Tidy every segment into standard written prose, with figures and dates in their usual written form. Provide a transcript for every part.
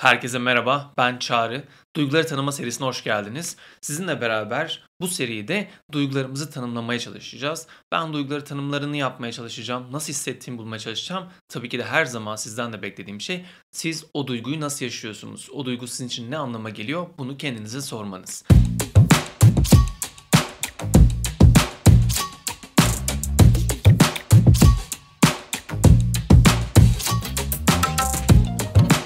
Herkese merhaba, ben Çağrı. Duyguları Tanıma serisine hoş geldiniz. Sizinle beraber bu seride duygularımızı tanımlamaya çalışacağız. Ben duyguları tanımlarını yapmaya çalışacağım. Nasıl hissettiğimi bulmaya çalışacağım. Tabii ki de her zaman sizden de beklediğim şey, siz o duyguyu nasıl yaşıyorsunuz? O duygu sizin için ne anlama geliyor? Bunu kendinize sormanız.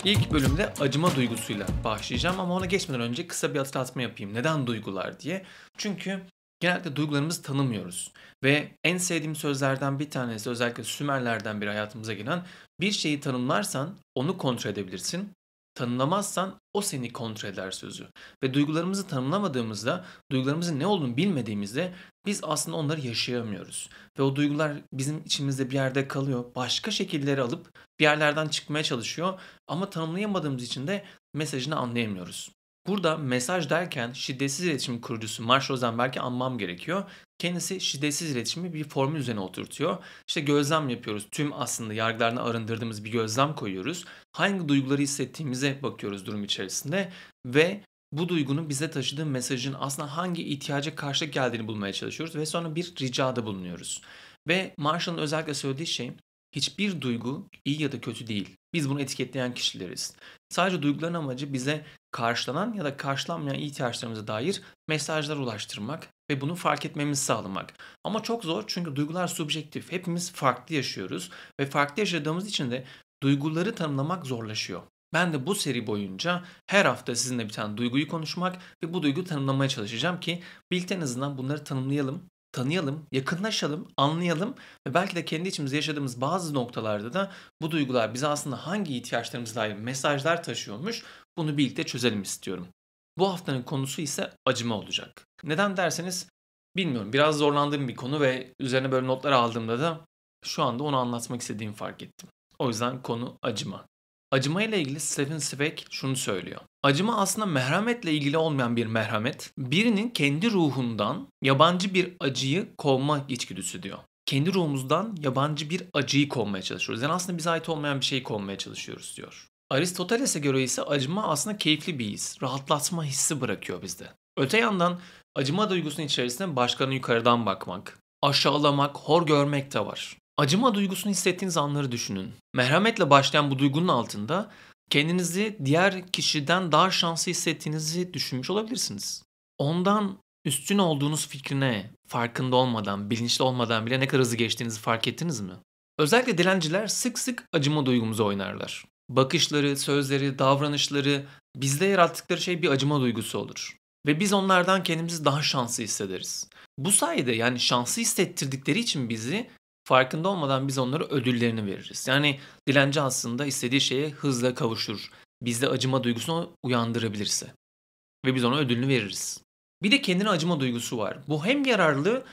İlk bölümde acıma duygusuyla başlayacağım ama ona geçmeden önce kısa bir hatırlatma yapayım. Neden duygular diye? Çünkü genellikle duygularımızı tanımıyoruz. Ve en sevdiğim sözlerden bir tanesi, özellikle Sümerlerden biri hayatımıza gelen, bir şeyi tanımlarsan onu kontrol edebilirsin, tanımlamazsan o seni kontrol eder sözü. Ve duygularımızı tanımlamadığımızda, duygularımızın ne olduğunu bilmediğimizde biz aslında onları yaşayamıyoruz. Ve o duygular bizim içimizde bir yerde kalıyor. Başka şekilleri alıp bir yerlerden çıkmaya çalışıyor. Ama tanımlayamadığımız için de mesajını anlayamıyoruz. Burada mesaj derken şiddetsiz iletişim kurucusu Marshall Ozan belki anmam gerekiyor. Kendisi şiddetsiz iletişimi bir formül üzerine oturtuyor. İşte gözlem yapıyoruz. Tüm aslında yargılarını arındırdığımız bir gözlem koyuyoruz. Hangi duyguları hissettiğimize bakıyoruz durum içerisinde ve bu duygunun bize taşıdığı mesajın aslında hangi ihtiyaca karşılık geldiğini bulmaya çalışıyoruz ve sonra bir ricada bulunuyoruz. Ve Marshall'ın özellikle söylediği şey, hiçbir duygu iyi ya da kötü değil. Biz bunu etiketleyen kişileriz. Sadece duyguların amacı bize karşılanan ya da karşılanmayan ihtiyaçlarımıza dair mesajlar ulaştırmak ve bunu fark etmemizi sağlamak. Ama çok zor, çünkü duygular subjektif. Hepimiz farklı yaşıyoruz ve farklı yaşadığımız için de duyguları tanımlamak zorlaşıyor. Ben de bu seri boyunca her hafta sizinle bir tane duyguyu konuşmak ve bu duyguyu tanımlamaya çalışacağım ki birlikte en azından bunları tanımlayalım, tanıyalım, yakınlaşalım, anlayalım ve belki de kendi içimizde yaşadığımız bazı noktalarda da bu duygular bize aslında hangi ihtiyaçlarımıza dair mesajlar taşıyormuş, bunu birlikte çözelim istiyorum. Bu haftanın konusu ise acıma olacak. Neden derseniz bilmiyorum, biraz zorlandığım bir konu ve üzerine böyle notlar aldığımda da şu anda onu anlatmak istediğimi fark ettim. O yüzden konu acıma. Acıma ile ilgili Stephen Zweig şunu söylüyor. Acıma aslında merhametle ilgili olmayan bir merhamet, birinin kendi ruhundan yabancı bir acıyı kovma içgüdüsü diyor. Kendi ruhumuzdan yabancı bir acıyı kovmaya çalışıyoruz. Yani aslında bize ait olmayan bir şeyi kovmaya çalışıyoruz diyor. Aristoteles'e göre ise acıma aslında keyifli bir his, rahatlatma hissi bırakıyor bizde. Öte yandan acıma duygusunun içerisinde başkalarına yukarıdan bakmak, aşağılamak, hor görmek de var. Acıma duygusunu hissettiğiniz anları düşünün. Merhametle başlayan bu duygunun altında kendinizi diğer kişiden daha şanslı hissettiğinizi düşünmüş olabilirsiniz. Ondan üstün olduğunuz fikrine farkında olmadan, bilinçli olmadan bile ne kadar hızlı geçtiğinizi fark ettiniz mi? Özellikle dilenciler sık sık acıma duygumuzu oynarlar. Bakışları, sözleri, davranışları, bizde yarattıkları şey bir acıma duygusu olur. Ve biz onlardan kendimizi daha şanslı hissederiz. Bu sayede, yani şanslı hissettirdikleri için bizi, farkında olmadan biz onlara ödüllerini veririz. Yani dilenci aslında istediği şeye hızla kavuşur. Bizde acıma duygusunu uyandırabilirse. Ve biz ona ödülünü veririz. Bir de kendine acıma duygusu var. Bu hem yararlı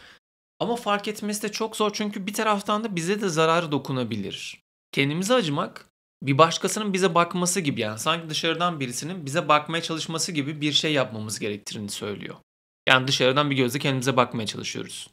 ama fark etmesi de çok zor. Çünkü bir taraftan da bize de zararı dokunabilir. Kendimize acımak bir başkasının bize bakması gibi, yani sanki dışarıdan birisinin bize bakmaya çalışması gibi bir şey yapmamız gerektiğini söylüyor. Yani dışarıdan bir gözle kendimize bakmaya çalışıyoruz.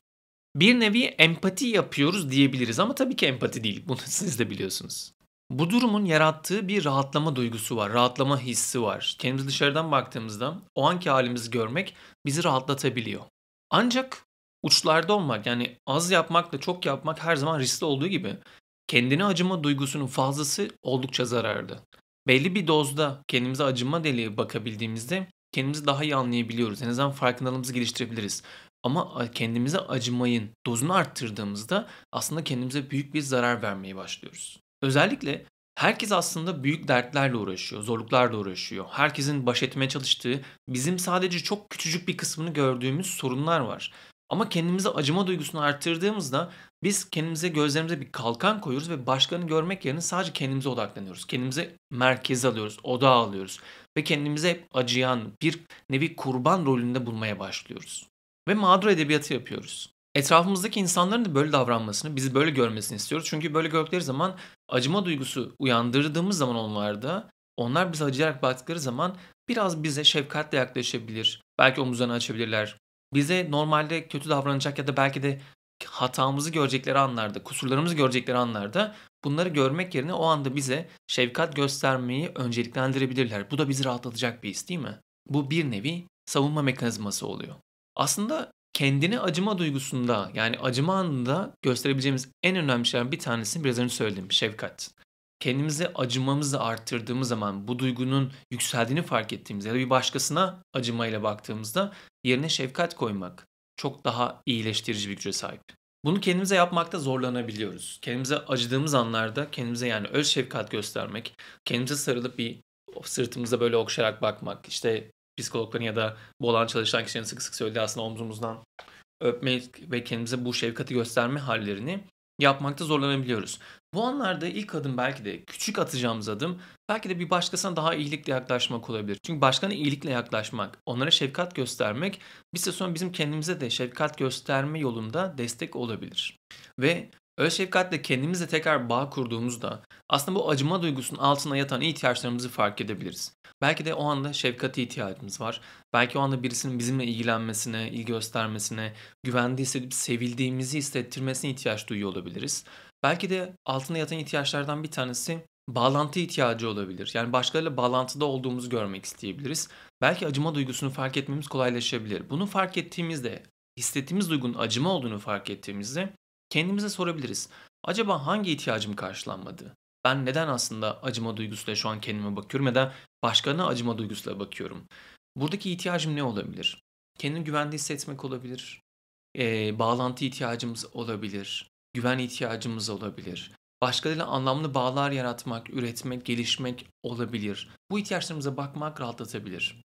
Bir nevi empati yapıyoruz diyebiliriz ama tabii ki empati değil. Bunu siz de biliyorsunuz. Bu durumun yarattığı bir rahatlama duygusu var, rahatlama hissi var. Kendimizi dışarıdan baktığımızda o anki halimizi görmek bizi rahatlatabiliyor. Ancak uçlarda olmak, yani az yapmakla çok yapmak her zaman riskli olduğu gibi kendine acıma duygusunun fazlası oldukça zararlı. Belli bir dozda kendimize acıma deliğe bakabildiğimizde kendimizi daha iyi anlayabiliyoruz. En azından farkındalığımızı geliştirebiliriz. Ama kendimize acımayın dozunu arttırdığımızda aslında kendimize büyük bir zarar vermeye başlıyoruz. Özellikle herkes aslında büyük dertlerle uğraşıyor, zorluklarla uğraşıyor. Herkesin baş etmeye çalıştığı, bizim sadece çok küçücük bir kısmını gördüğümüz sorunlar var. Ama kendimize acıma duygusunu arttırdığımızda biz kendimize, gözlerimize bir kalkan koyuyoruz ve başkalarını görmek yerine sadece kendimize odaklanıyoruz. Kendimize merkeze alıyoruz, odağa alıyoruz ve kendimize hep acıyan, bir nevi kurban rolünde bulmaya başlıyoruz. Ve mağdur edebiyatı yapıyoruz. Etrafımızdaki insanların da böyle davranmasını, bizi böyle görmesini istiyoruz. Çünkü böyle gördükleri zaman, acıma duygusu uyandırdığımız zaman onlarda, onlar bize acıyarak baktıkları zaman biraz bize şefkatle yaklaşabilir. Belki omuzlarını açabilirler. Bize normalde kötü davranacak ya da belki de hatamızı görecekleri anlarda, kusurlarımızı görecekleri anlarda bunları görmek yerine o anda bize şefkat göstermeyi önceliklendirebilirler. Bu da bizi rahatlatacak bir his, değil mi? Bu bir nevi savunma mekanizması oluyor. Aslında kendini acıma duygusunda, yani acıma anında gösterebileceğimiz en önemli şeyler bir tanesini biraz önce söyledim, şefkat. Kendimize acımamızı arttırdığımız zaman, bu duygunun yükseldiğini fark ettiğimizde ya da bir başkasına acımayla baktığımızda yerine şefkat koymak çok daha iyileştirici bir güce sahip. Bunu kendimize yapmakta zorlanabiliyoruz. Kendimize acıdığımız anlarda kendimize yani öz şefkat göstermek, kendimize sarılıp bir sırtımıza böyle okşayarak bakmak, işte psikologların ya da bu alan çalışan kişilerin sık sık söylediği aslında omzumuzdan öpmek ve kendimize bu şefkati gösterme hallerini yapmakta zorlanabiliyoruz. Bu anlarda ilk adım, belki de küçük atacağımız adım, belki de bir başkasına daha iyilikle yaklaşmak olabilir. Çünkü başkalarına iyilikle yaklaşmak, onlara şefkat göstermek bir süre sonra bizim kendimize de şefkat gösterme yolunda destek olabilir. Ve öz şefkatle kendimizle tekrar bağ kurduğumuzda aslında bu acıma duygusunun altına yatan ihtiyaçlarımızı fark edebiliriz. Belki de o anda şefkate ihtiyacımız var. Belki o anda birisinin bizimle ilgilenmesine, ilgi göstermesine, güvende hissedip sevildiğimizi hissettirmesine ihtiyaç duyuyor olabiliriz. Belki de altında yatan ihtiyaçlardan bir tanesi bağlantı ihtiyacı olabilir. Yani başkalarıyla bağlantıda olduğumuzu görmek isteyebiliriz. Belki acıma duygusunu fark etmemiz kolaylaşabilir. Bunu fark ettiğimizde, hissettiğimiz duygunun acıma olduğunu fark ettiğimizde kendimize sorabiliriz. Acaba hangi ihtiyacım karşılanmadı? Ben neden aslında acıma duygusuyla şu an kendime bakıyorum ya da başkalarına acıma duygusuyla bakıyorum? Buradaki ihtiyacım ne olabilir? Kendimi güvende hissetmek olabilir. Bağlantı ihtiyacımız olabilir. Güven ihtiyacımız olabilir. Başkalarıyla anlamlı bağlar yaratmak, üretmek, gelişmek olabilir. Bu ihtiyaçlarımıza bakmak rahatlatabilir.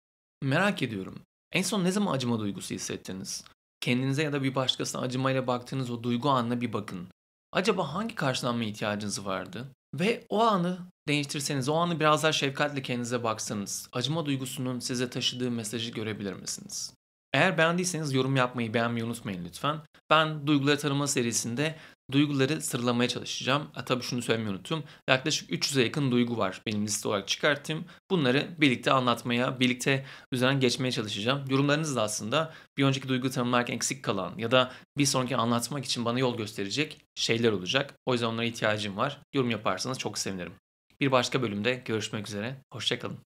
Merak ediyorum. En son ne zaman acıma duygusu hissettiniz? Kendinize ya da bir başkasına acımayla baktığınız o duygu anına bir bakın. Acaba hangi karşılanma ihtiyacınız vardı? Ve o anı değiştirseniz, o anı biraz daha şefkatle kendinize baksanız, acıma duygusunun size taşıdığı mesajı görebilir misiniz? Eğer beğendiyseniz yorum yapmayı, beğenmeyi unutmayın lütfen. Ben Duyguları Tanıma serisinde duyguları sıralamaya çalışacağım. Tabii şunu söylemeyi unuttum. Yaklaşık 300'e yakın duygu var benim liste olarak çıkarttım. Bunları birlikte anlatmaya, birlikte üzerinden geçmeye çalışacağım. Yorumlarınız da aslında bir önceki duygu tanımlarken eksik kalan ya da bir sonraki anlatmak için bana yol gösterecek şeyler olacak. O yüzden onlara ihtiyacım var. Yorum yaparsanız çok sevinirim. Bir başka bölümde görüşmek üzere. Hoşça kalın.